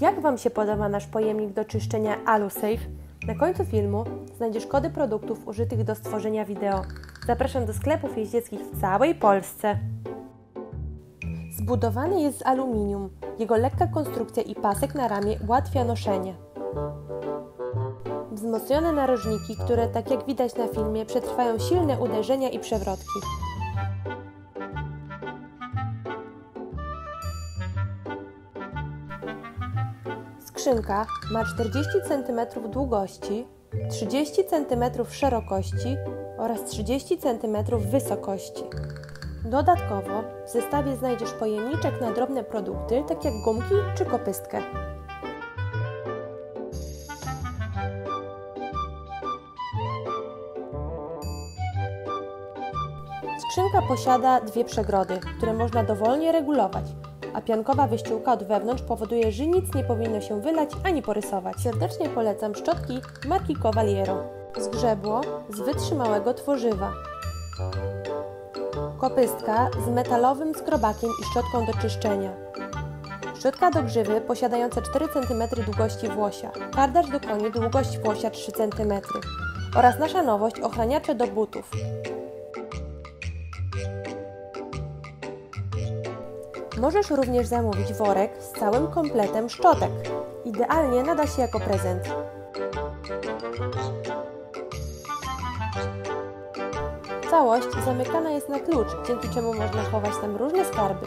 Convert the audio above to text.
Jak Wam się podoba nasz pojemnik do czyszczenia AluSafe? Na końcu filmu znajdziesz kody produktów użytych do stworzenia wideo. Zapraszam do sklepów jeździeckich w całej Polsce. Zbudowany jest z aluminium. Jego lekka konstrukcja i pasek na ramię ułatwia noszenie. Wzmocnione narożniki, które, tak jak widać na filmie, przetrwają silne uderzenia i przewrotki. Skrzynka ma 40 cm długości, 30 cm szerokości oraz 30 cm wysokości. Dodatkowo w zestawie znajdziesz pojemniczek na drobne produkty, tak jak gumki czy kopystkę. Skrzynka posiada dwie przegrody, które można dowolnie regulować, a piankowa wyściółka od wewnątrz powoduje, że nic nie powinno się wylać ani porysować. Serdecznie polecam szczotki marki Covalliero. Zgrzebło z wytrzymałego tworzywa. Kopystka z metalowym skrobakiem i szczotką do czyszczenia. Szczotka do grzywy posiadająca 4 cm długości włosia. Kardasz do koni długość włosia 3 cm. Oraz nasza nowość ochraniacze do butów. Możesz również zamówić worek z całym kompletem szczotek. Idealnie nada się jako prezent. Całość zamykana jest na klucz, dzięki czemu można chować tam różne skarby.